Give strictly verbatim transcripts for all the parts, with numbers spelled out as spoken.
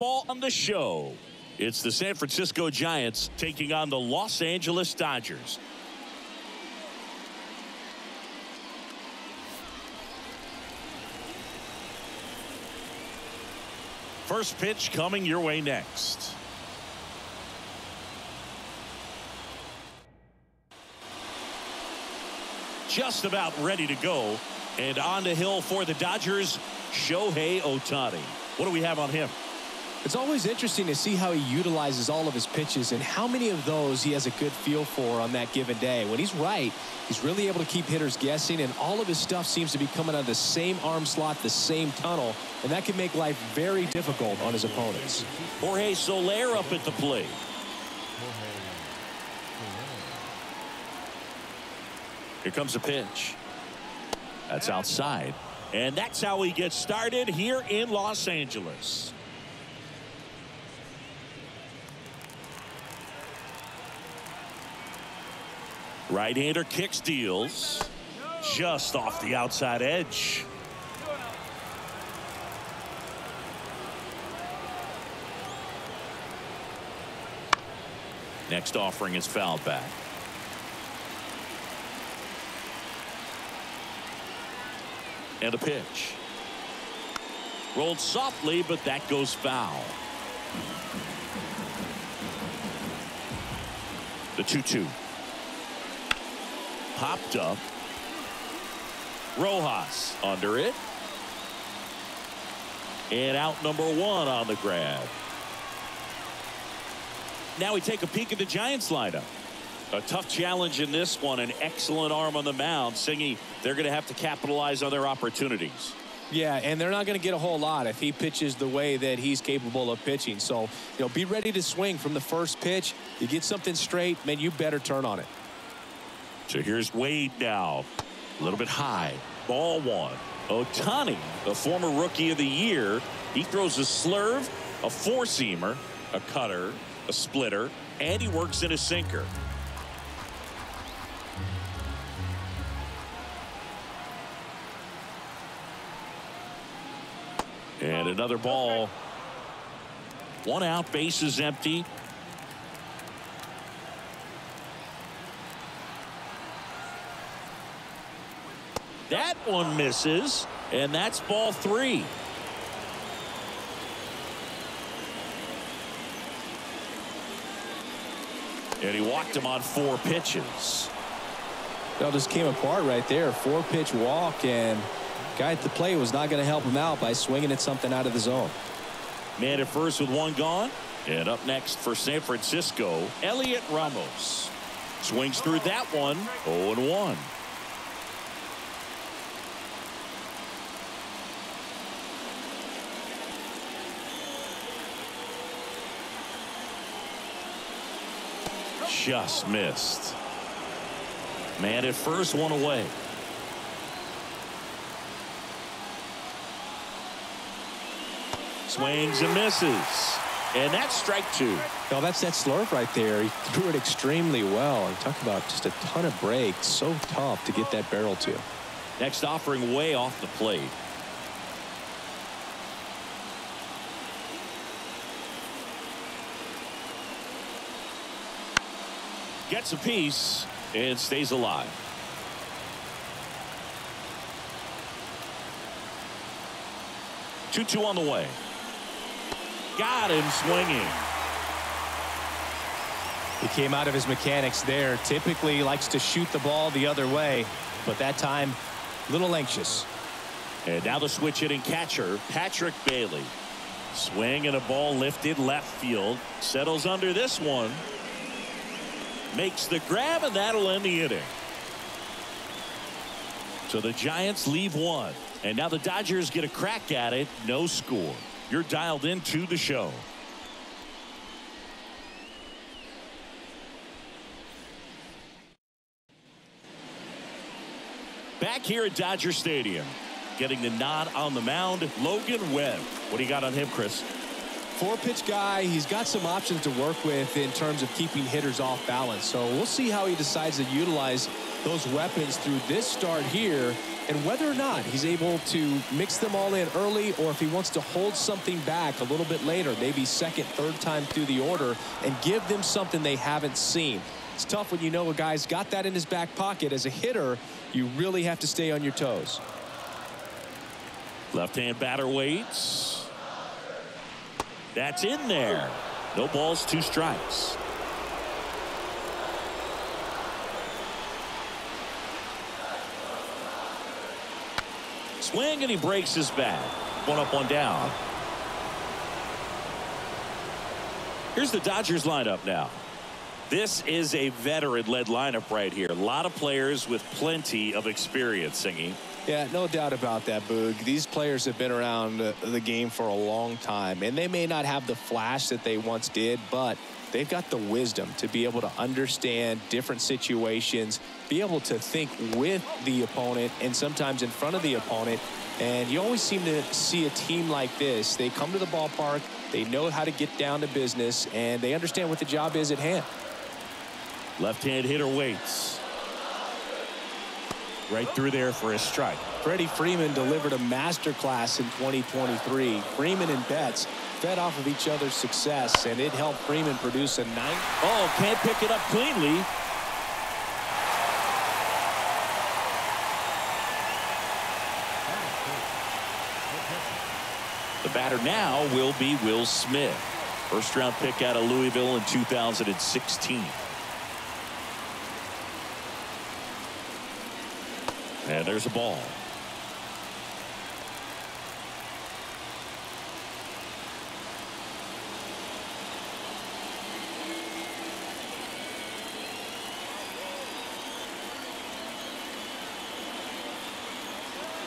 Ball on the show. It's the San Francisco Giants taking on the Los Angeles Dodgers. First pitch coming your way next. Just about ready to go, and on the hill for the Dodgers, Shohei Ohtani. What do we have on him? It's always interesting to see how he utilizes all of his pitches and how many of those he has a good feel for on that given day. When he's right, he's really able to keep hitters guessing, and all of his stuff seems to be coming out of the same arm slot, the same tunnel, and that can make life very difficult on his opponents. Jorge Soler up at the plate. Here comes a pitch. That's outside. And that's how he gets started here in Los Angeles. Right-hander kicks, deals, just off the outside edge. Next offering is fouled back. And a pitch. Rolled softly, but that goes foul. The two two. Popped up. Rojas under it. And out number one on the grab. Now we take a peek at the Giants lineup. A tough challenge in this one. An excellent arm on the mound. Singy, they're going to have to capitalize on their opportunities. Yeah, and they're not going to get a whole lot if he pitches the way that he's capable of pitching. So, you know, be ready to swing from the first pitch. You get something straight, man, you better turn on it. So here's Wade now. A little bit high. Ball one. Ohtani, the former Rookie of the Year, he throws a slurve, a four-seamer, a cutter, a splitter, and he works in a sinker. And another ball. One out, base is empty. That one misses, and that's ball three. And he walked him on four pitches. That just came apart right there. Four-pitch walk, and guy at the plate was not going to help him out by swinging at something out of the zone. Man at first with one gone. And up next for San Francisco, Elliot Ramos. Swings through that one. oh and one. Just missed. Man at first, one away. Swings and misses, and that's strike two. No, that's that slurve right there. He threw it extremely well. And talk about just a ton of break. So tough to get that barrel to. Next offering way off the plate. Gets a piece and stays alive. two two on the way. Got him swinging. He came out of his mechanics there. Typically likes to shoot the ball the other way, but that time a little anxious. And now the switch hitting catcher, Patrick Bailey. Swing and a ball lifted left field. Settles under this one. Makes the grab, and that'll end the inning. So the Giants leave one, and now the Dodgers get a crack at it. No score. You're dialed into the show. Back here at Dodger Stadium, getting the nod on the mound, Logan Webb. What do you got on him, Chris? Four-pitch guy. He's got some options to work with in terms of keeping hitters off balance. So we'll see how he decides to utilize those weapons through this start here. and whether or not he's able to mix them all in early, or if he wants to hold something back a little bit later, maybe second, third time through the order, and give them something they haven't seen. It's tough when you know a guy's got that in his back pocket. As a hitter, you really have to stay on your toes. Left-hand batter waits. That's in there. No balls, two strikes. Swing, and he breaks his bat. One up, one down. Here's the Dodgers lineup now. This is a veteran-led lineup right here. A lot of players with plenty of experience, Singy. Yeah, no doubt about that, Boog. These players have been around the game for a long time, and they may not have the flash that they once did, but they've got the wisdom to be able to understand different situations, be able to think with the opponent and sometimes in front of the opponent. And you always seem to see a team like this. They come to the ballpark, they know how to get down to business, and they understand what the job is at hand. Left-hand hitter waits. Right through there for a strike. Freddie Freeman delivered a masterclass in twenty twenty-three. Freeman and Betts fed off of each other's success, and it helped Freeman produce a nine. Oh, can't pick it up cleanly. The batter now will be Will Smith. First round pick out of Louisville in two thousand sixteen. And there's a ball.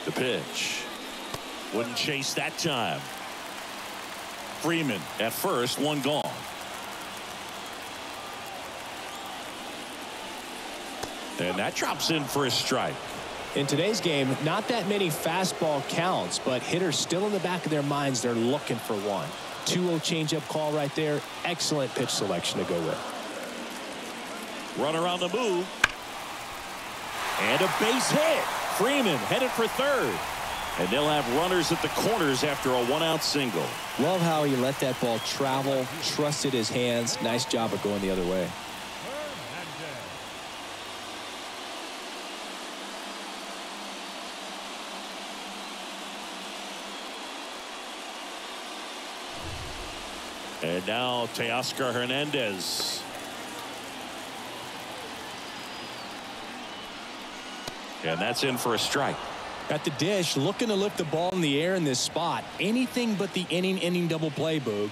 The pitch. Wouldn't chase that time. Freeman at first, one gone. And that drops in for a strike. In today's game, not that many fastball counts, but hitters still in the back of their minds, they're looking for one. two oh changeup call right there. Excellent pitch selection to go with. Runner on the move. And a base hit. Freeman headed for third. And they'll have runners at the corners after a one-out single. Love how he let that ball travel, trusted his hands. Nice job of going the other way. And now Teoscar Hernandez. And that's in for a strike. At the dish, looking to lift the ball in the air in this spot. Anything but the inning ending double play, Boog.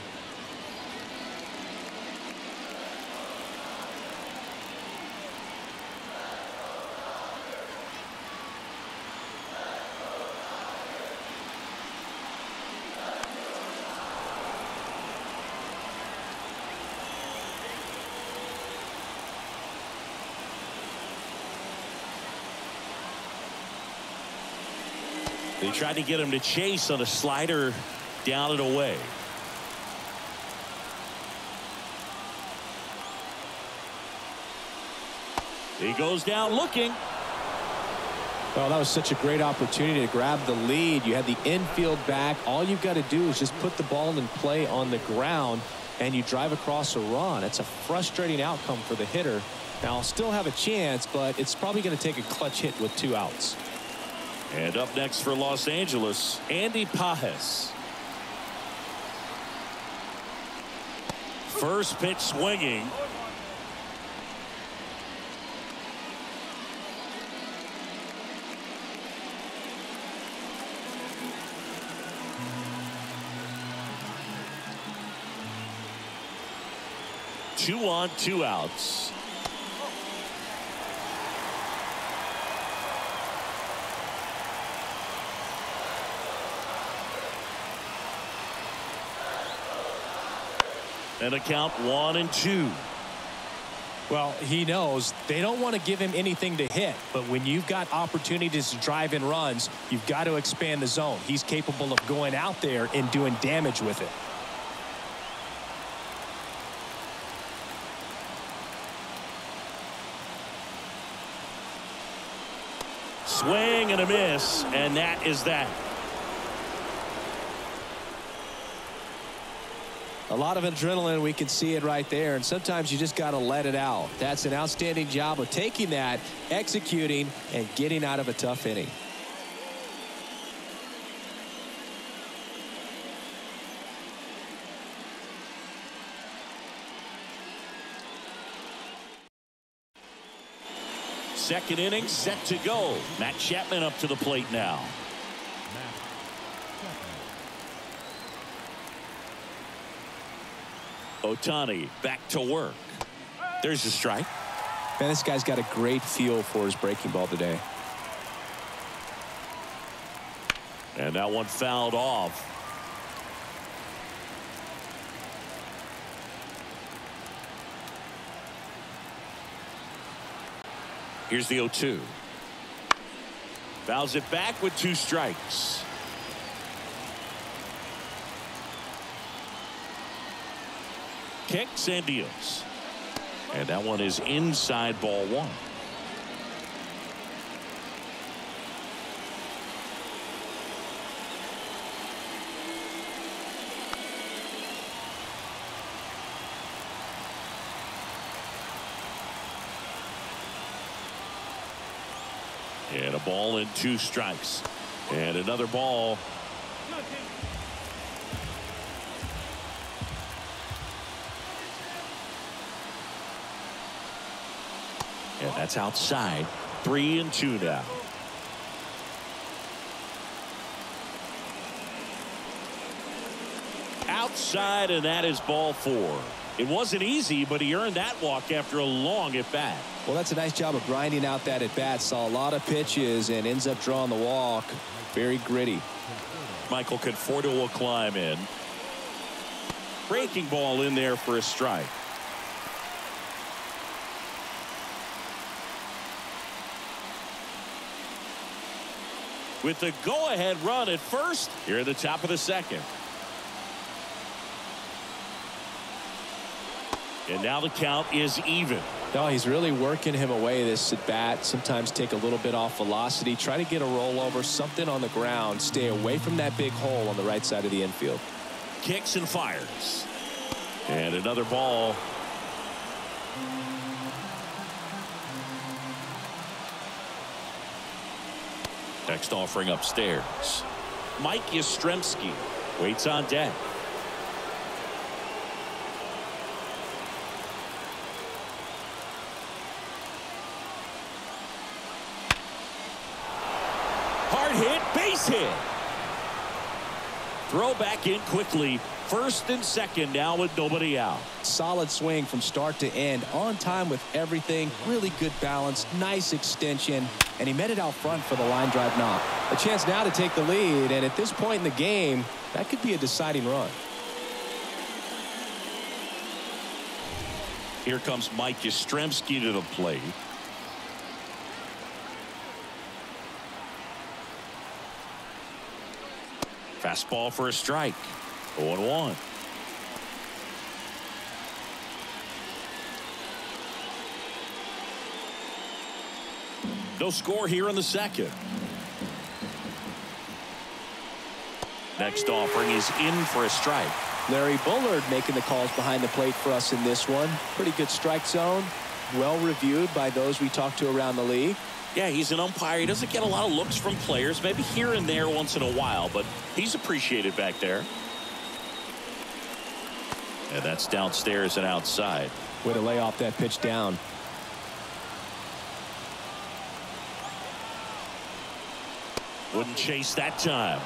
They tried to get him to chase on a slider down and away. He goes down looking. Well, that was such a great opportunity to grab the lead. You had the infield back. All you've got to do is just put the ball in play on the ground, and you drive across a run. It's a frustrating outcome for the hitter. Now, I'll still have a chance, but it's probably going to take a clutch hit with two outs. And up next for Los Angeles, Andy Pages. First pitch swinging. Two on, two outs. And a count one and two. Well, he knows they don't want to give him anything to hit, but when you've got opportunities to drive in runs, you've got to expand the zone. He's capable of going out there and doing damage with it. swing and a miss, and that is that. A lot of adrenaline, we can see it right there, and sometimes you just got to let it out. That's an outstanding job of taking that, executing, and getting out of a tough inning. Second inning set to go. Matt Chapman up to the plate now. Ohtani back to work. There's a strike. Man, this guy's got a great feel for his breaking ball today. And that one fouled off. Here's the oh two. Fouls it back with two strikes. Kicks and deals, and that one is inside, ball one. And a ball and two strikes, and another ball. And that's outside. Three and two now. Outside, and that is ball four. It wasn't easy, but he earned that walk after a long at bat. Well, that's a nice job of grinding out that at bat. Saw a lot of pitches and ends up drawing the walk. Very gritty. Michael Conforto will climb in. Breaking ball in there for a strike. With the go-ahead run at first, here at the top of the second. And now the count is even. No, he's really working him away this at bat. Sometimes take a little bit off velocity, try to get a rollover, something on the ground, stay away from that big hole on the right side of the infield. Kicks and fires. And another ball. Next offering upstairs. Mike Yastrzemski waits on deck. Hard hit, base hit. Throw back in quickly. First and second now with nobody out. Solid swing from start to end. On time with everything. Really good balance. Nice extension. And he met it out front for the line drive knock. A chance now to take the lead. And at this point in the game, that could be a deciding run. Here comes Mike Yastrzemski to the plate. Fastball for a strike. oh one. No score here in the second. Next offering is in for a strike. Larry Bullard making the calls behind the plate for us in this one. Pretty good strike zone. Well reviewed by those we talked to around the league. Yeah, he's an umpire. He doesn't get a lot of looks from players, maybe here and there once in a while, but he's appreciated back there. And that's downstairs and outside. Way to lay off that pitch down. Wouldn't chase that time.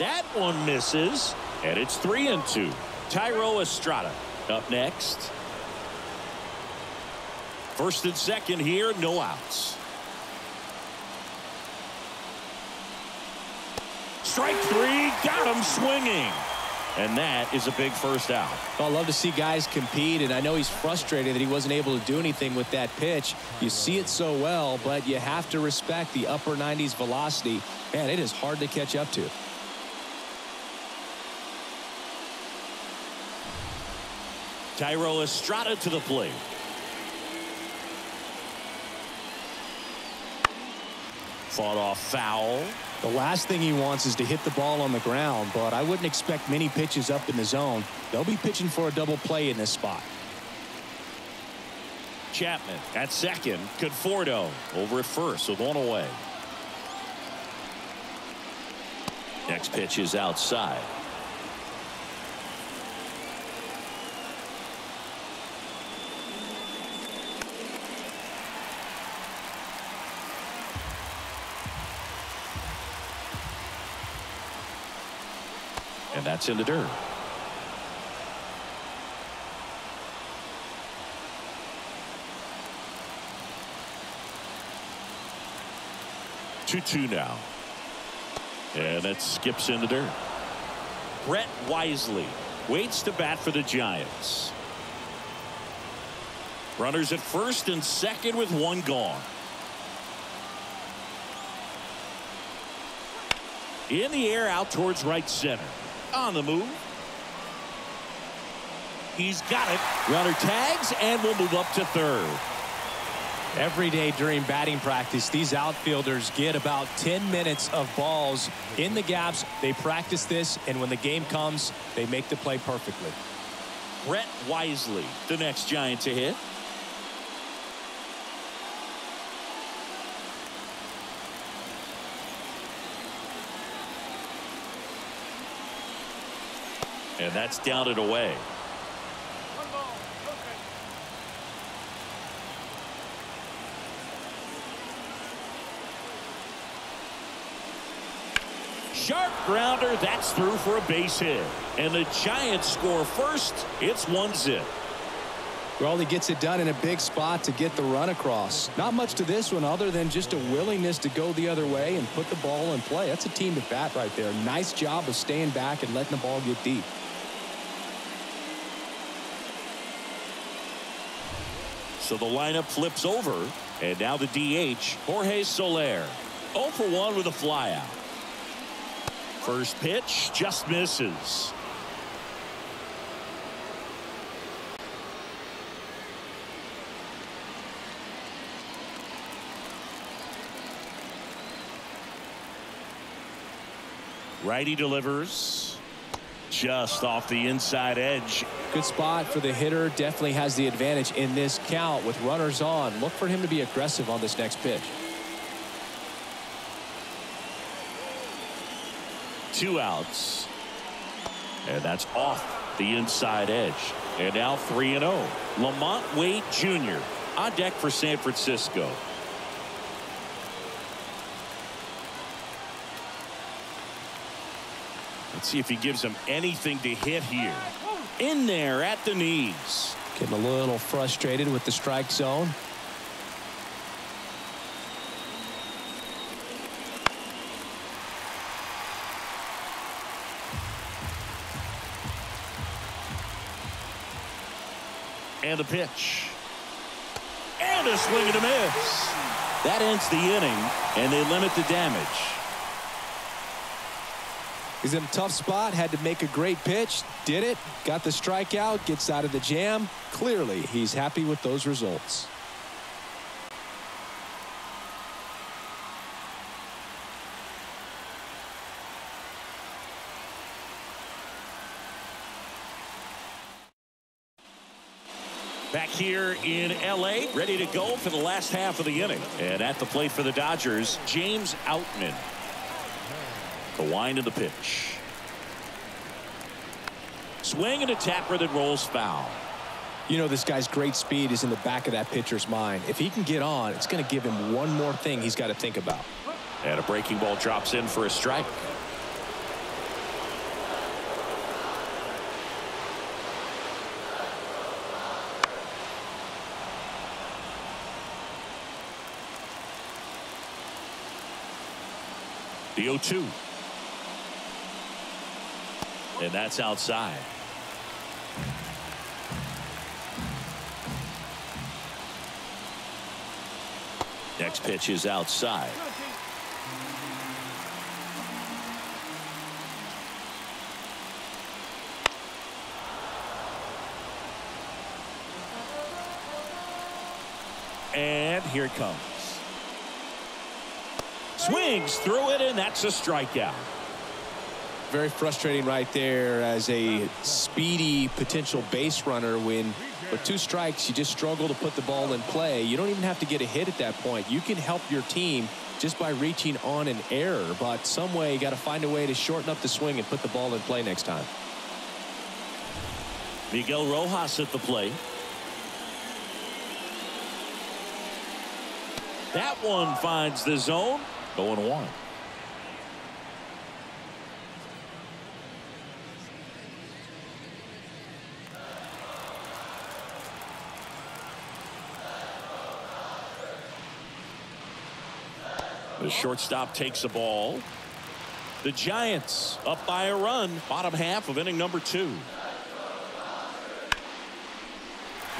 That one misses, and it's three and two. Thairo Estrada up next. First and second here, no outs. Strike three, got him swinging. And that is a big first out. Well, I love to see guys compete, and I know he's frustrated that he wasn't able to do anything with that pitch. You see it so well, but you have to respect the upper nineties velocity. Man, it is hard to catch up to. Thairo Estrada to the plate. Fought off foul. The last thing he wants is to hit the ball on the ground, but I wouldn't expect many pitches up in the zone. They'll be pitching for a double play in this spot. Chapman at second. Conforto over at first with one away. Next pitch is outside. And that's in the dirt. two two now. And that skips in the dirt. Brett Wisely waits to bat for the Giants. Runners at first and second with one gone. In the air out towards right center. On the move. He's got it. Runner tags and will move up to third. Every day during batting practice, these outfielders get about ten minutes of balls in the gaps. They practice this, and when the game comes, they make the play perfectly. Brett Wisely, the next Giant to hit. And that's down and away. Sharp grounder, that's through for a base hit. And the Giants score first. It's one zip. Well, he gets it done in a big spot to get the run across. Not much to this one other than just a willingness to go the other way and put the ball in play. That's a team to bat right there. Nice job of staying back and letting the ball get deep. So the lineup flips over, and now the D H, Jorge Soler, oh for one with a flyout. First pitch just misses. Righty delivers. Just off the inside edge. Good spot for the hitter. Definitely has the advantage in this count with runners on. Look for him to be aggressive on this next pitch. Two outs. And that's off the inside edge. And now three and oh. Lamont Wade Junior on deck for San Francisco. Let's see if he gives him anything to hit here. In there at the knees. Getting a little frustrated with the strike zone. And a pitch. And a swing and a miss. That ends the inning, and they limit the damage. He's in a tough spot, had to make a great pitch, did it, got the strikeout, gets out of the jam. Clearly, he's happy with those results. Back here in L A, ready to go for the last half of the inning. And at the plate for the Dodgers, James Outman. The wind of the pitch. Swing and a tapper that rolls foul. You know, this guy's great speed is in the back of that pitcher's mind. If he can get on, it's going to give him one more thing he's got to think about. And a breaking ball drops in for a strike. The oh two. And that's outside. Next pitch is outside. and here it comes. Swings through it, and that's a strikeout. Very frustrating right there as a speedy potential base runner when with two strikes you just struggle to put the ball in play. You don't even have to get a hit at that point. You can help your team just by reaching on an error, but some way you got to find a way to shorten up the swing and put the ball in play next time. Miguel Rojas at the plate. That one finds the zone. Going one. The shortstop takes the ball. The Giants up by a run. Bottom half of inning number two.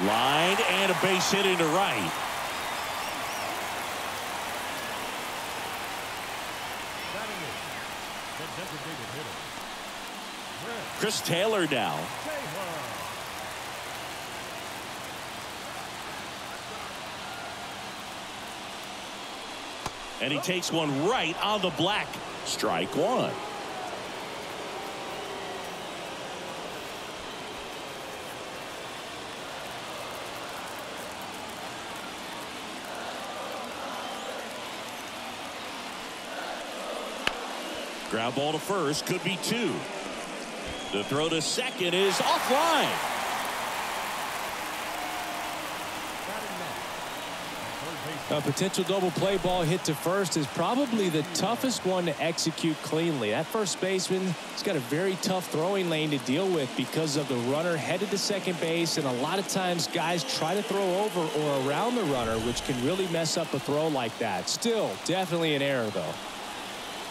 Line and a base hit into right. Chris Taylor now. And he takes one right on the black. Strike one. Ground ball to first, could be two. The throw to second is offline. A potential double play ball hit to first is probably the toughest one to execute cleanly. That first baseman has got a very tough throwing lane to deal with because of the runner headed to second base, and a lot of times guys try to throw over or around the runner, which can really mess up a throw like that. Still definitely an error though.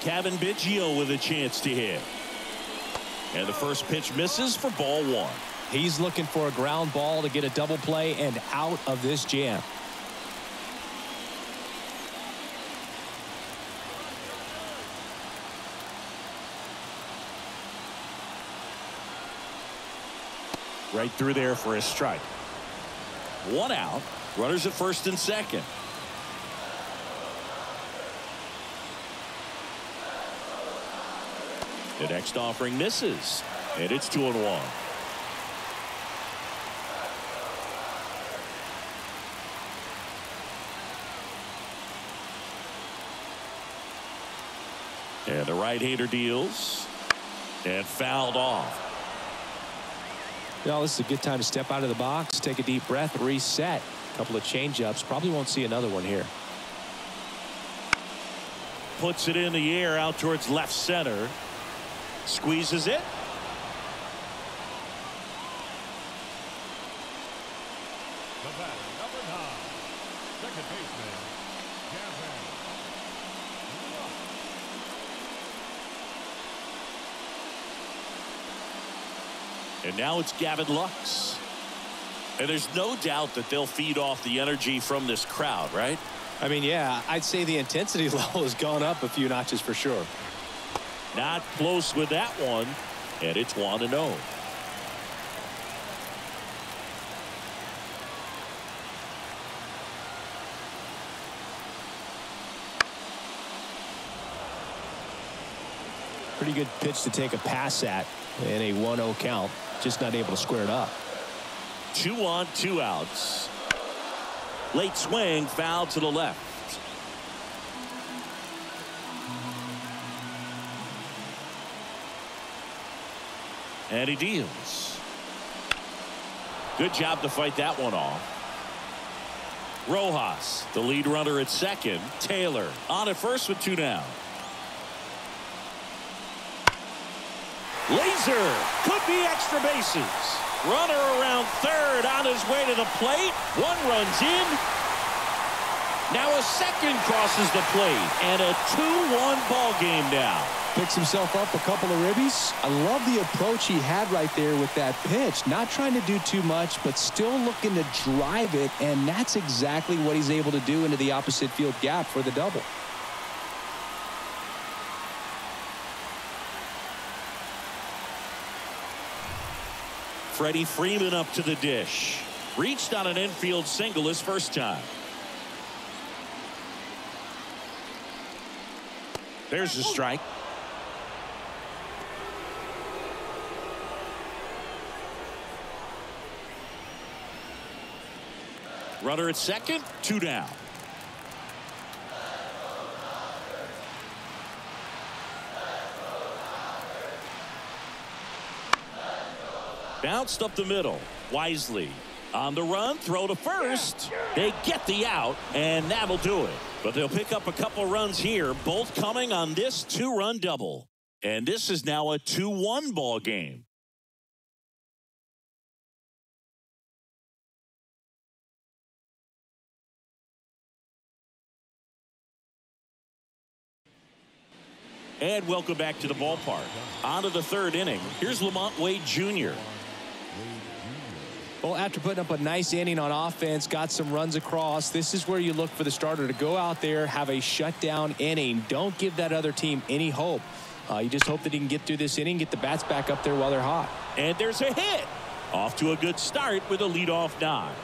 Kevin Biggio with a chance to hit, and the first pitch misses for ball one. He's looking for a ground ball to get a double play and out of this jam. Right through there for a strike. One out. Runners at first and second. The next offering misses, and it's two and one. And the right-hander deals and fouled off. No, this is a good time to step out of the box, take a deep breath, reset. A couple of change-ups. Probably won't see another one here. Puts it in the air out towards left center. Squeezes it. The batter, number nine, second baseman, Gavin Lux. And now it's Gavin Lux. And there's no doubt that they'll feed off the energy from this crowd, right? I mean, yeah, I'd say the intensity level has gone up a few notches for sure. Not close with that one, and it's one and oh. Pretty good pitch to take a pass at in a one oh count. Just not able to square it up. Two on, two outs. Late swing, foul to the left. And he deals. Good job to fight that one off. Rojas, the lead runner at second. Taylor on at first with two down. Laser could be extra bases. Runner around third on his way to the plate. One runs in. Now a second crosses the plate, and a two one ball game now. Picks himself up a couple of ribbies. I love the approach he had right there with that pitch. Not trying to do too much, but still looking to drive it, and that's exactly what he's able to do into the opposite field gap for the double. Freddie Freeman up to the dish. Reached on an infield single his first time. There's a strike. Runner at second, two down. Bounced up the middle. Wisely on the run, throw to first. They get the out, and that'll do it. But they'll pick up a couple of runs here, both coming on this two-run double. And this is now a two one ball game. And welcome back to the ballpark. On to the third inning. Here's Lamont Wade Junior Well, after putting up a nice inning on offense, got some runs across, this is where you look for the starter to go out there, have a shutdown inning. Don't give that other team any hope. Uh, you just hope that he can get through this inning, get the bats back up there while they're hot. And there's a hit. Off to a good start with a leadoff knock.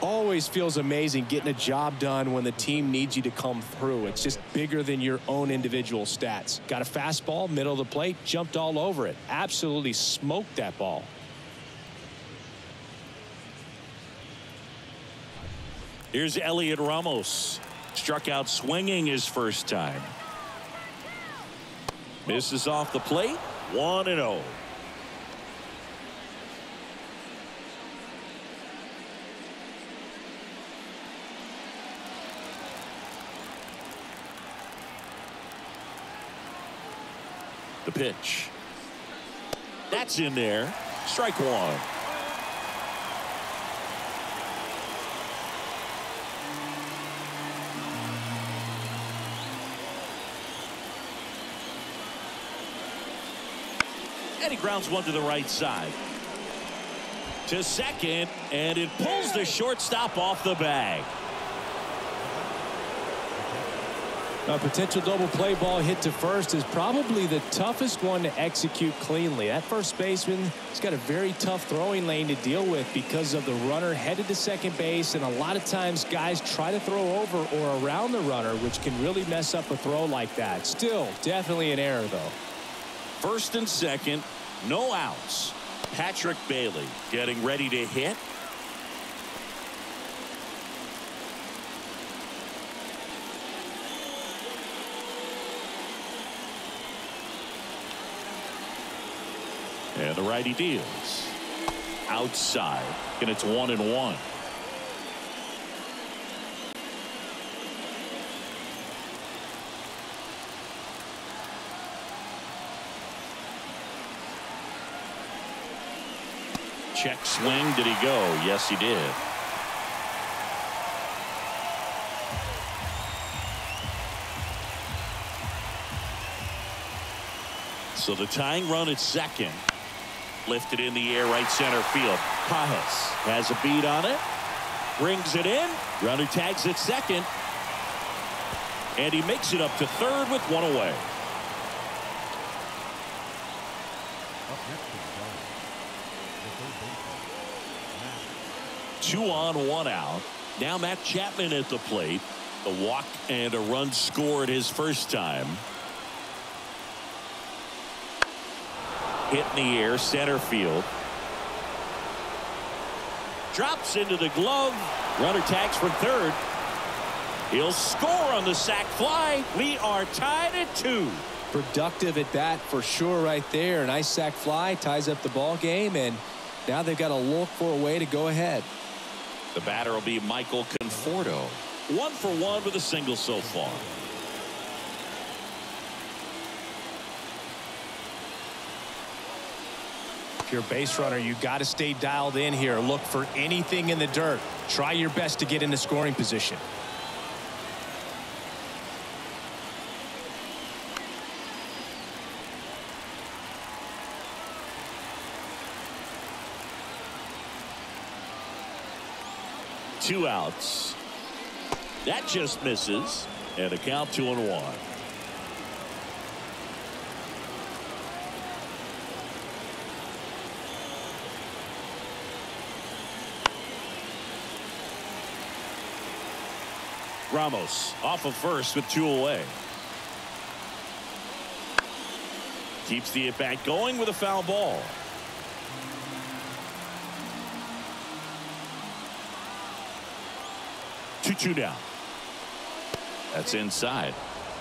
Always feels amazing getting a job done when the team needs you to come through. It's just bigger than your own individual stats. Got a fastball, middle of the plate, jumped all over it. Absolutely smoked that ball. Here's Elliot Ramos. Struck out swinging his first time. Misses off the plate. one and oh. The pitch. That's in there. Strike one. And he grounds one to the right side. To second, and it pulls the shortstop off the bag. A potential double play ball hit to first is probably the toughest one to execute cleanly. That first baseman has got a very tough throwing lane to deal with because of the runner headed to second base, and a lot of times guys try to throw over or around the runner, which can really mess up a throw like that. Still, definitely an error, though. First and second, no outs. Patrick Bailey getting ready to hit. And the righty deals outside, and it's one and one. Check swing. Did he go? Yes, he did. So the tying run at second. Lifted in the air, right center field. Rojas has a beat on it, brings it in. Runner tags at second, and he makes it up to third with one away. Two on, one out. Now Matt Chapman at the plate. A walk and a run scored his first time. Hit in the air, center field. Drops into the glove. Runner tags from third. He'll score on the sac fly. We are tied at two. Productive at that for sure right there. Nice sac fly, ties up the ball game, and now they've got to look for a way to go ahead. The batter will be Michael Conforto. One for one with a single so far. Your base runner, you got to stay dialed in here. Look for anything in the dirt. Try your best to get into scoring position. Two outs. That just misses, and a count two and one. Ramos off of first with two away. Keeps the at-bat going with a foul ball. two two down. That's inside.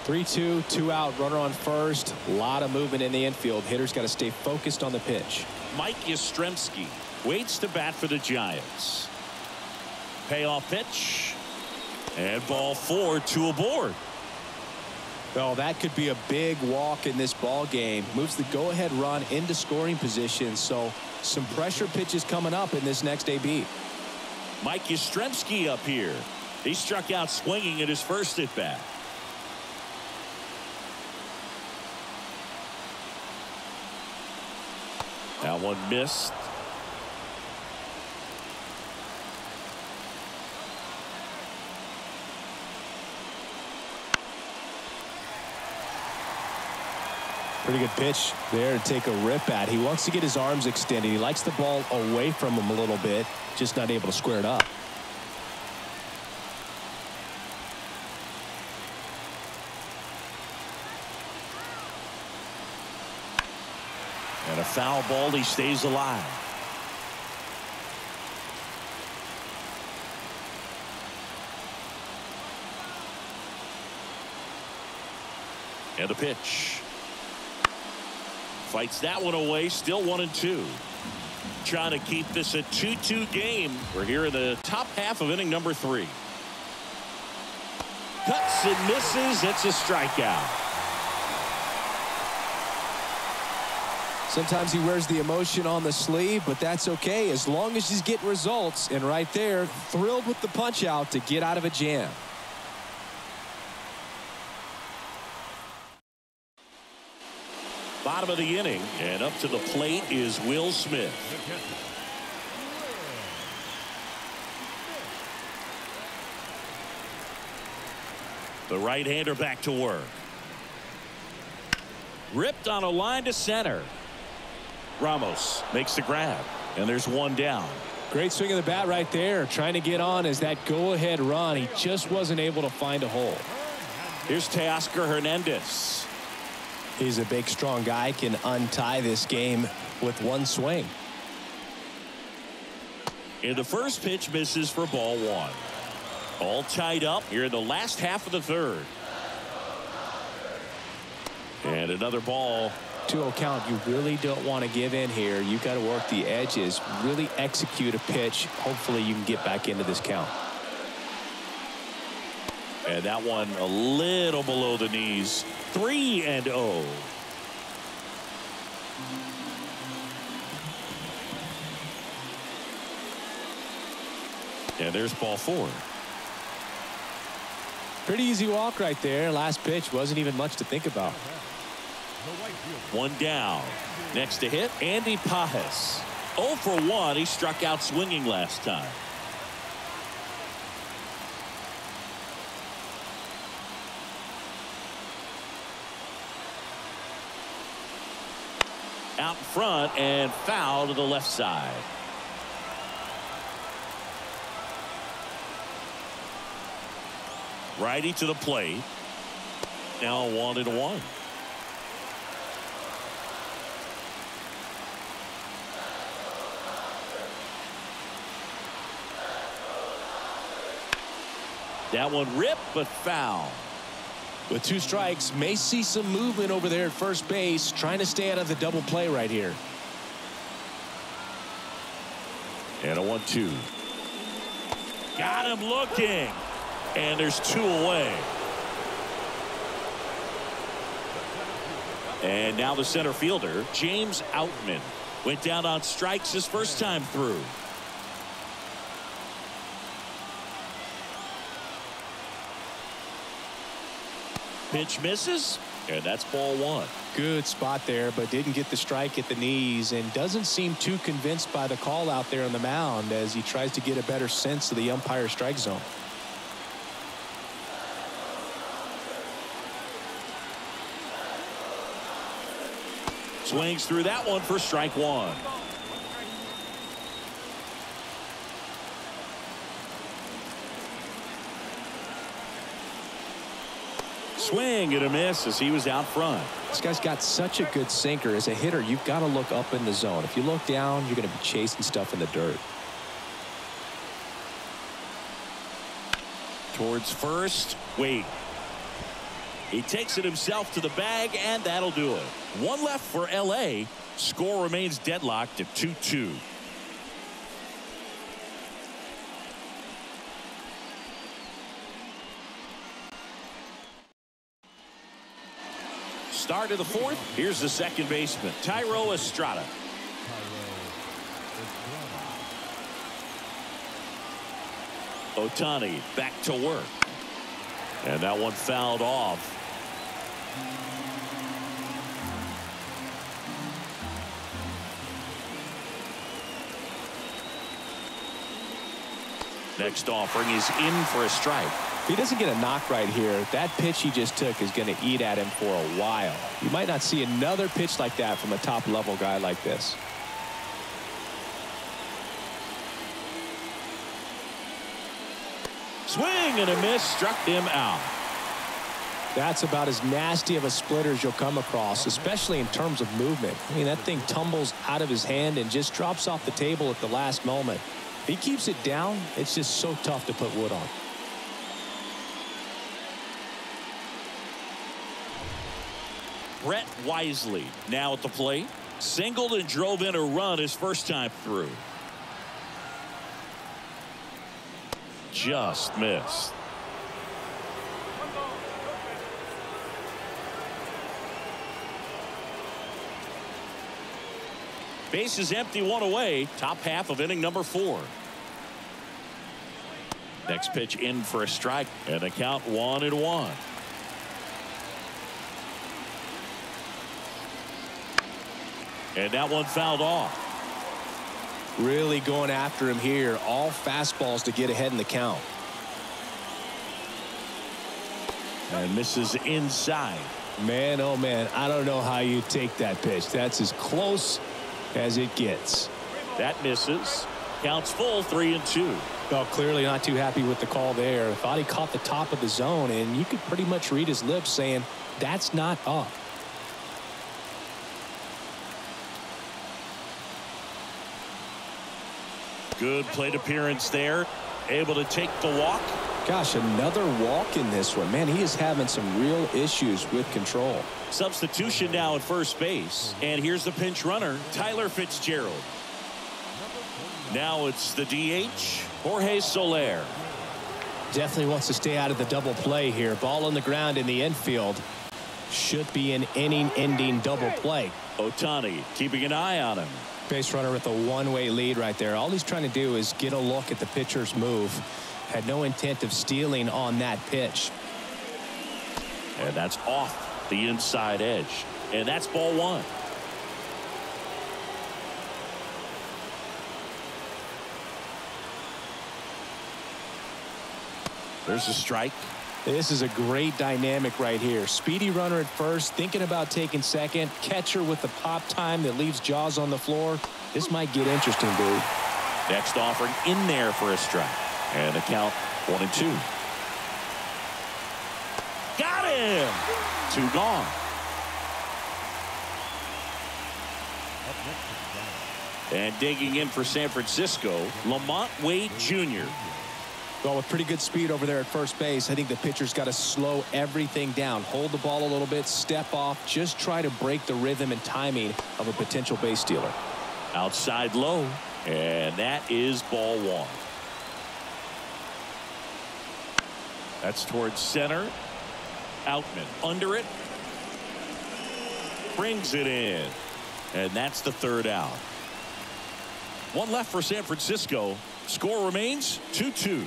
three two, two out, runner on first. A lot of movement in the infield. Hitters got to stay focused on the pitch. Mike Yastrzemski waits to bat for the Giants. Payoff pitch. And ball four, two aboard. Well, that could be a big walk in this ball game. Moves the go-ahead run into scoring position. So some pressure pitches coming up in this next A B. Mike Yastrzemski up here. He struck out swinging at his first at-bat. That one missed. Pretty good pitch there to take a rip at. He wants to get his arms extended. He likes the ball away from him a little bit, just not able to square it up. And a foul ball. He stays alive. And a pitch. Fights that one away. Still one and two. Trying to keep this a two two game. We're here in the top half of inning number three. Cuts and misses. It's a strikeout. Sometimes he wears the emotion on the sleeve, but that's okay as long as he's getting results. And right there, thrilled with the punch out to get out of a jam. Bottom of the inning, and up to the plate is Will Smith. The right-hander back to work. Ripped on a line to center. Ramos makes the grab, and there's one down. Great swing of the bat right there, trying to get on as that go-ahead run. He just wasn't able to find a hole. Here's Teoscar Hernandez. He's a big, strong guy, can untie this game with one swing. And the first pitch misses for ball one. All tied up here in the last half of the third. And another ball. two oh count. You really don't want to give in here. You got to work the edges, really execute a pitch. Hopefully you can get back into this count. And that one a little below the knees. three and oh. And there's ball four. Pretty easy walk right there. Last pitch wasn't even much to think about. One down. Next to hit, Andy Pages. oh for one. He struck out swinging last time. Out in front and foul to the left side. Righty to the plate. Now one and one. That one ripped but foul. With two strikes, may see some movement over there at first base, trying to stay out of the double play right here. And a one two. Got him looking. And there's two away. And now the center fielder, James Outman, went down on strikes his first time through. Pitch misses, and that's ball one. Good spot there, but didn't get the strike at the knees, and doesn't seem too convinced by the call out there on the mound as he tries to get a better sense of the umpire strike zone. Swings through that one for strike one. swing and a miss as he was out front. This guy's got such a good sinker. As a hitter, you've got to look up in the zone. If you look down, you're going to be chasing stuff in the dirt. Towards first, Wade. He takes it himself to the bag, and that'll do it. One left for L A. Score remains deadlocked at two two. Start of the fourth. Here's the second baseman, Thairo Estrada. Ohtani back to work. And that one fouled off. Next offering is in for a strike. If he doesn't get a knock right here, that pitch he just took is going to eat at him for a while. You might not see another pitch like that from a top-level guy like this. Swing and a miss, struck him out. That's about as nasty of a splitter as you'll come across, especially in terms of movement. I mean, that thing tumbles out of his hand and just drops off the table at the last moment. If he keeps it down, it's just so tough to put wood on. Brett Wisely now at the plate. Singled and drove in a run his first time through. Just missed. Base is empty, one away. Top half of inning number four. Next pitch in for a strike, and the count one and one. And that one fouled off. Really going after him here. All fastballs to get ahead in the count. And misses inside. Man, oh man, I don't know how you take that pitch. That's as close as it gets. That misses. Counts full, three and two. Well, clearly not too happy with the call there. Thought he caught the top of the zone, and you could pretty much read his lips saying, that's not up. Good plate appearance there. Able to take the walk. Gosh, another walk in this one. Man, he is having some real issues with control. Substitution now at first base. And here's the pinch runner, Tyler Fitzgerald. Now it's the D H, Jorge Soler. Definitely wants to stay out of the double play here. Ball on the ground in the infield. Should be an inning-ending double play. Ohtani keeping an eye on him. Base runner with a one-way lead right there. All he's trying to do is get a look at the pitcher's move. Had no intent of stealing on that pitch. And that's off the inside edge. And that's ball one. There's a strike. This is a great dynamic right here. Speedy runner at first, thinking about taking second. Catcher with the pop time that leaves Jaws on the floor. This might get interesting, dude. Next offering in there for a strike. And a count one and two. Got him! Two gone. And digging in for San Francisco, Lamont Wade Junior Well, with pretty good speed over there at first base, I think the pitcher's got to slow everything down, hold the ball a little bit, step off, just try to break the rhythm and timing of a potential base stealer. Outside low, and that is ball one. That's towards center. Outman under it. Brings it in. And that's the third out. One left for San Francisco. Score remains two two.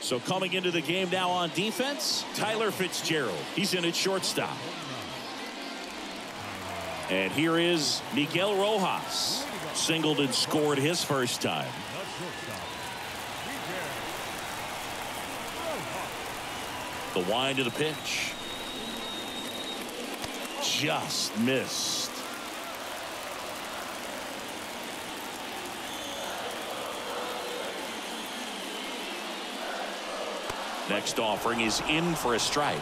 So coming into the game now on defense, Tyler Fitzgerald. He's in at shortstop. And here is Miguel Rojas. Singled and scored his first time. The wind of the pitch. Just missed. Next offering is in for a strike.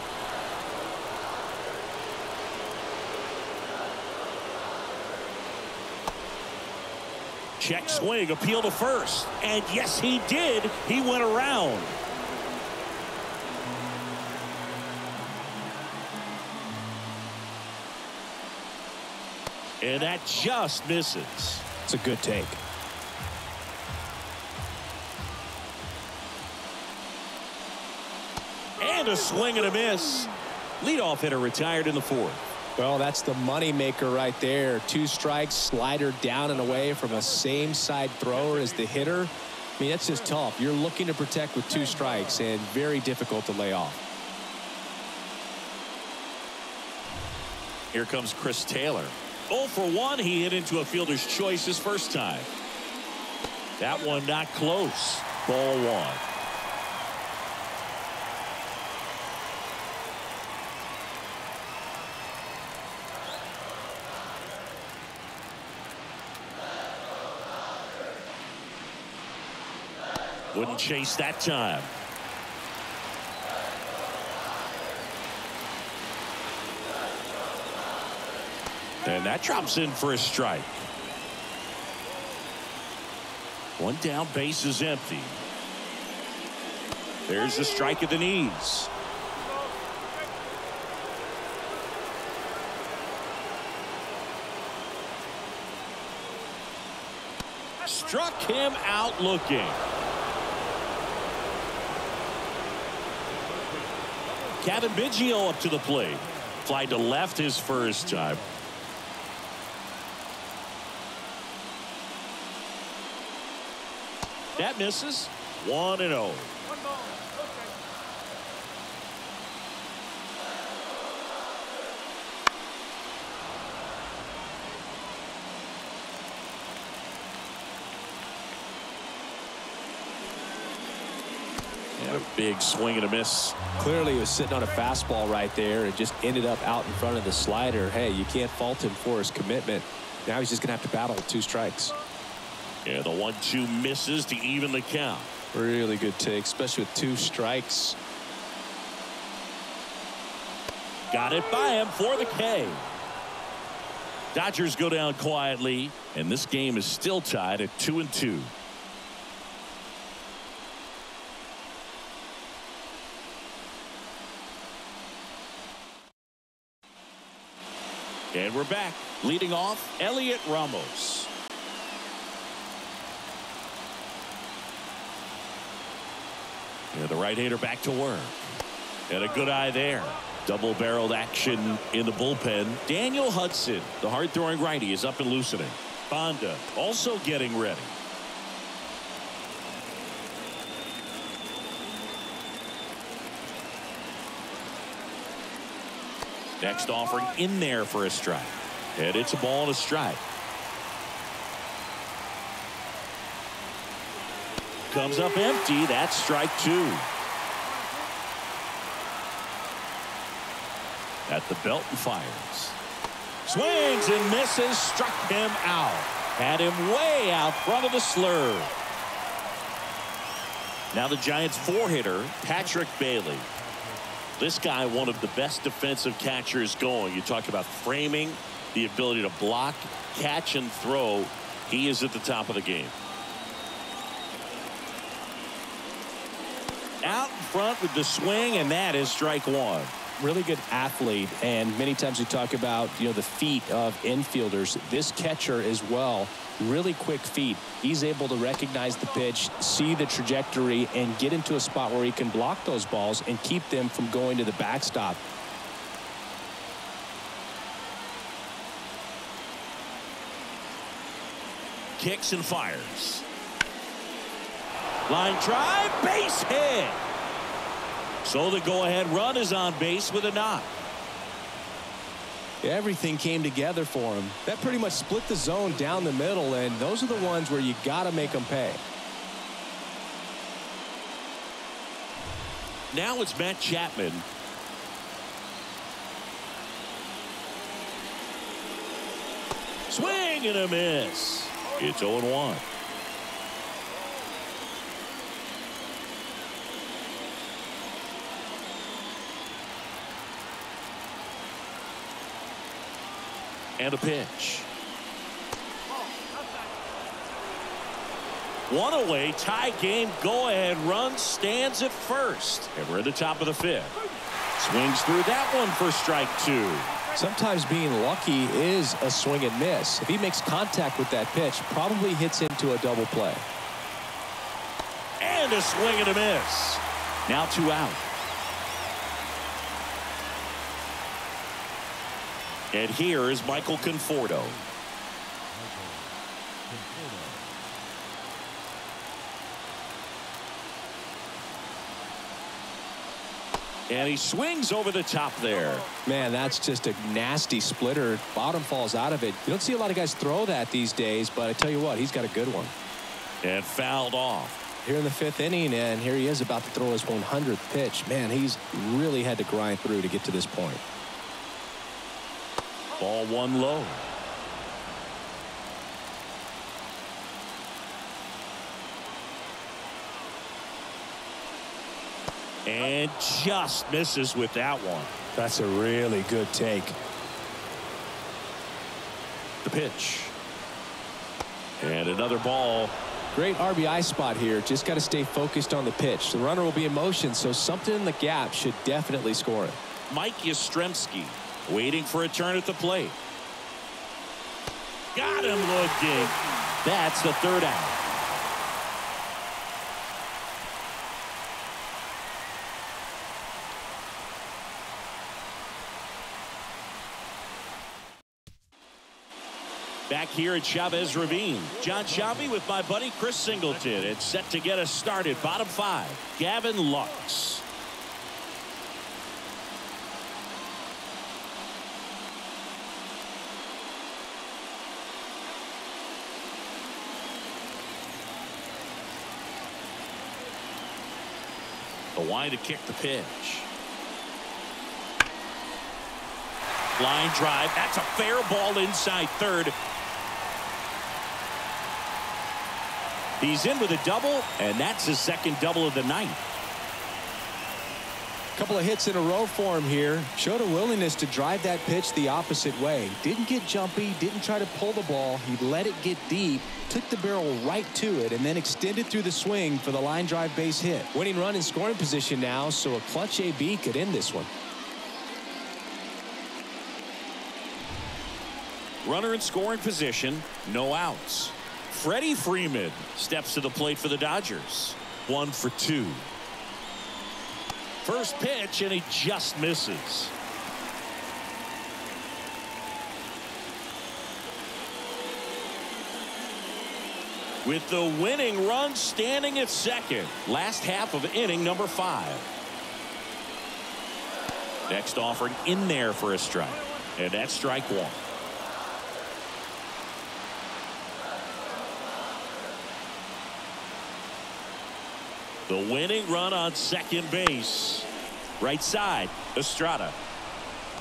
Check swing, appeal to first, and yes, he did. He went around. And that just misses. It's a good take. And a swing and a miss. Leadoff hitter retired in the fourth. Well, that's the money maker right there. Two strikes, slider down and away from a same side thrower as the hitter. I mean, that's just tough. You're looking to protect with two strikes, and very difficult to lay off. Here comes Chris Taylor. oh for one, he hit into a fielder's choice his first time. That one not close. Ball one. Wouldn't chase that time. And that drops in for a strike. One down, base is empty. There's the strike at the knees. Struck him out looking. Kevin Biggio up to the plate. Fly to left his first time. That misses. one and oh. A big swing and a miss. Clearly he was sitting on a fastball right there. It just ended up out in front of the slider. Hey, you can't fault him for his commitment. Now he's just gonna have to battle with two strikes. Yeah, the one two misses to even the count. Really good take, especially with two strikes. Got it by him for the K. Dodgers go down quietly, and this game is still tied at two and two. And we're back. Leading off, Elliot Ramos. Yeah, the right-hander back to work. And a good eye there. Double-barreled action in the bullpen. Daniel Hudson, the hard-throwing righty, is up and loosening. Bonda also getting ready. Next offering in there for a strike. And it's a ball and a strike. Comes up empty. That's strike two. At the belt and fires. Swings and misses. Struck him out. Had him way out front of the slur. Now the Giants' four-hitter, Patrick Bailey. This guy, one of the best defensive catchers going. You talk about framing, the ability to block, catch, and throw. He is at the top of the game. Out in front with the swing, and that is strike one. Really good athlete, and many times we talk about, you know, the feet of infielders. This catcher as well, really quick feet. He's able to recognize the pitch, see the trajectory, and get into a spot where he can block those balls and keep them from going to the backstop. Kicks and fires. Line drive, base hit. So the go-ahead run is on base with a knock. Everything came together for him. That pretty much split the zone down the middle, and those are the ones where you got to make them pay. Now it's Matt Chapman. Swing and a miss. It's oh and one. and a pitch. One away, tie game, go ahead run stands at first, and we're at the top of the fifth. Swings through that one for strike two. Sometimes being lucky is a swing and miss. If he makes contact with that pitch, probably hits into a double play. And a swing and a miss. Now two out. And here is Michael Conforto. And he swings over the top there. Man, that's just a nasty splitter. Bottom falls out of it. You don't see a lot of guys throw that these days, but I tell you what, he's got a good one. And fouled off. Here in the fifth inning, and here he is about to throw his one hundredth pitch. Man, he's really had to grind through to get to this point. Ball one low. And just misses with that one. That's a really good take. The pitch. And another ball. Great R B I spot here. Just got to stay focused on the pitch. The runner will be in motion, so something in the gap should definitely score it. Mike Yastrzemski waiting for a turn at the plate. Got him looking. That's the third out. Back here at Chavez Ravine, John Shabby with my buddy Chris Singleton. It's set to get us started. Bottom five, Gavin Lux. The wind to kick the pitch. Line drive. That's a fair ball inside third. He's in with a double, and that's his second double of the night. Couple of hits in a row for him here. Showed a willingness to drive that pitch the opposite way. Didn't get jumpy, didn't try to pull the ball. He let it get deep, took the barrel right to it, and then extended through the swing for the line drive base hit. Winning run in scoring position now, so a clutch A B could end this one. Runner in scoring position, no outs. Freddie Freeman steps to the plate for the Dodgers. One for two. First pitch, and he just misses. With the winning run standing at second. Last half of inning number five. Next offering in there for a strike. And that's strike one. The winning run on second base. Right side, Estrada.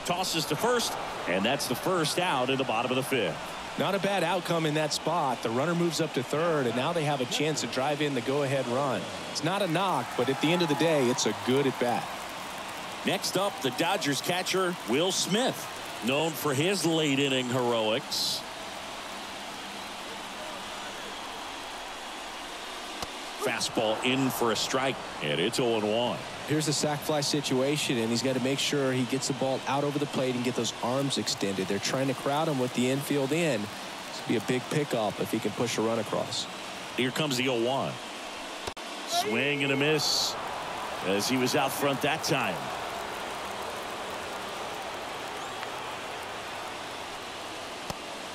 Tosses to first, and that's the first out in the bottom of the fifth. Not a bad outcome in that spot. The runner moves up to third, and now they have a chance to drive in the go-ahead run. It's not a knock, but at the end of the day, it's a good at-bat. Next up, the Dodgers catcher, Will Smith, known for his late-inning heroics. Fastball in for a strike, and it's oh and one. Here's the sac fly situation, and he's got to make sure he gets the ball out over the plate and get those arms extended. They're trying to crowd him with the infield in. This would be a big pickup if he can push a run across. Here comes the oh one. Swing and a miss as he was out front that time.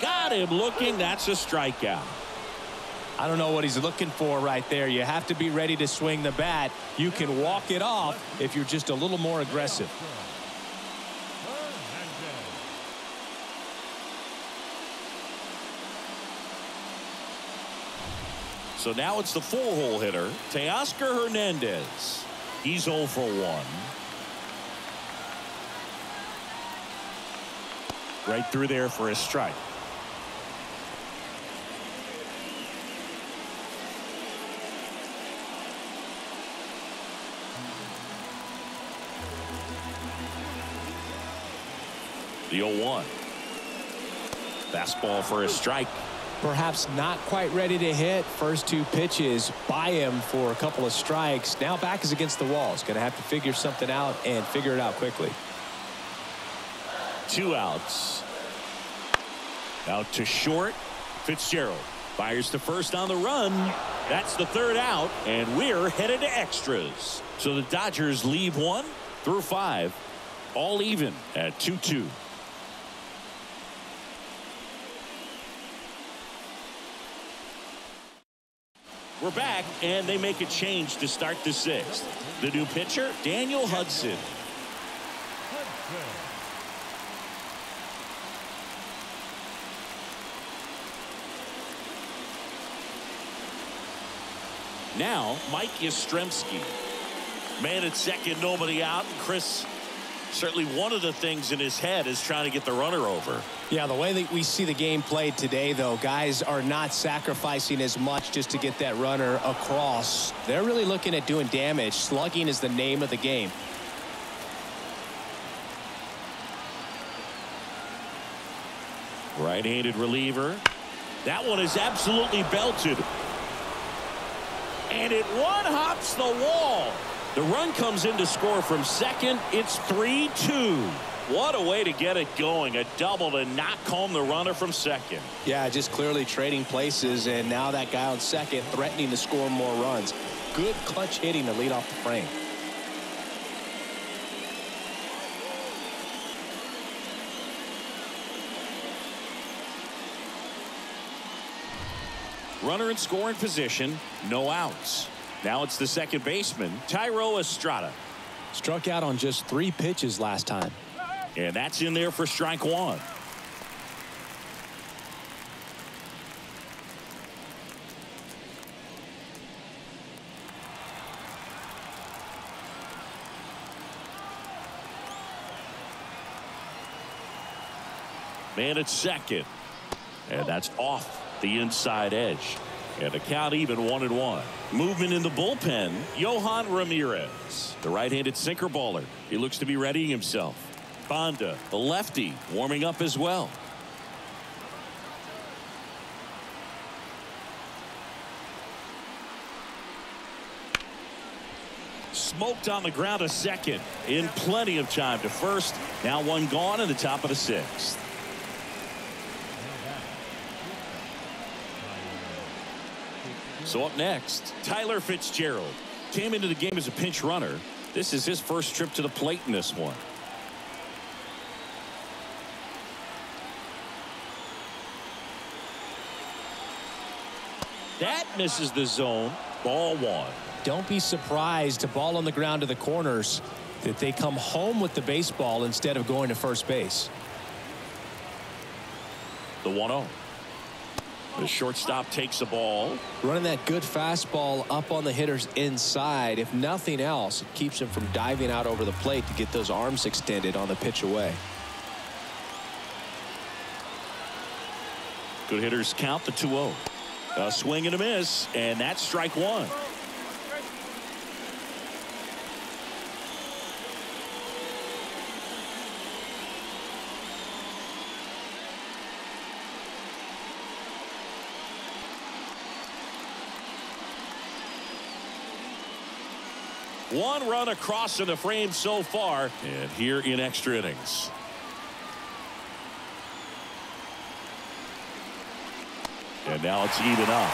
Got him looking. That's a strikeout. I don't know what he's looking for right there. You have to be ready to swing the bat. You can walk it off if you're just a little more aggressive. So now it's the four-hole hitter, Teoscar Hernandez. He's oh for one. Right through there for a strike. The oh one. Fastball for a strike. Perhaps not quite ready to hit. First two pitches by him for a couple of strikes. Now back is against the wall. He's going to have to figure something out and figure it out quickly. Two outs. Out to short. Fitzgerald fires to first on the run. That's the third out, and we're headed to extras. So the Dodgers leave one through five, all even at two two. We're back, and they make a change to start the sixth. The new pitcher, Daniel Hudson. Now, Mike Yastrzemski. Man at second, nobody out. And Chris, certainly one of the things in his head is trying to get the runner over. Yeah, the way that we see the game played today, though, guys are not sacrificing as much just to get that runner across. They're really looking at doing damage. Slugging is the name of the game. Right-handed reliever. That one is absolutely belted. And it one-hops the wall. The run comes in to score from second. It's three two. What a way to get it going. A double to knock home the runner from second. Yeah, just clearly trading places, and now that guy on second threatening to score more runs. Good clutch hitting to lead off the frame. Runner in scoring position, no outs. Now it's the second baseman, Thairo Estrada. Struck out on just three pitches last time. And that's in there for strike one. Man at second. And that's off the inside edge. And the count even one and one. Movement in the bullpen, Johan Ramirez. The right-handed sinker baller. He looks to be readying himself. Bonda, the lefty, warming up as well. Smoked on the ground a second. In plenty of time to first. Now one gone in the top of the sixth. So up next, Tyler Fitzgerald. Came into the game as a pinch runner. This is his first trip to the plate in this one. That misses the zone. Ball one. Don't be surprised to ball on the ground to the corners that they come home with the baseball instead of going to first base. The one oh. The shortstop takes the ball. Running that good fastball up on the hitter's inside. If nothing else, it keeps him from diving out over the plate to get those arms extended on the pitch away. Good hitters count the two oh. A swing and a miss, and that's strike one. One run across in the frame so far, and here in extra innings. And now it's even up.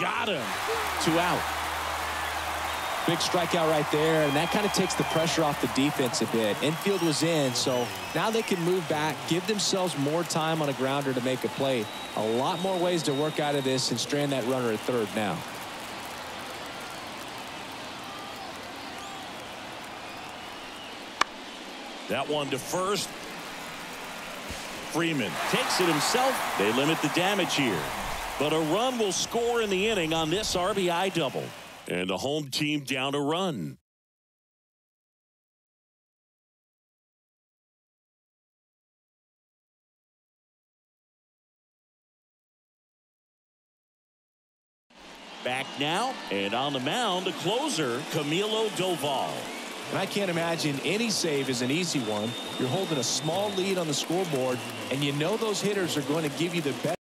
Got him. Two out. Big strikeout right there, and that kind of takes the pressure off the defense a bit. Infield was in, so now they can move back, give themselves more time on a grounder to make a play. A lot more ways to work out of this and strand that runner at third now. That one to first. Freeman takes it himself. They limit the damage here. But a run will score in the inning on this R B I double. And the home team down a run. Back now and on the mound, a closer, Camilo Doval. And I can't imagine any save is an easy one. You're holding a small lead on the scoreboard, and you know those hitters are going to give you the best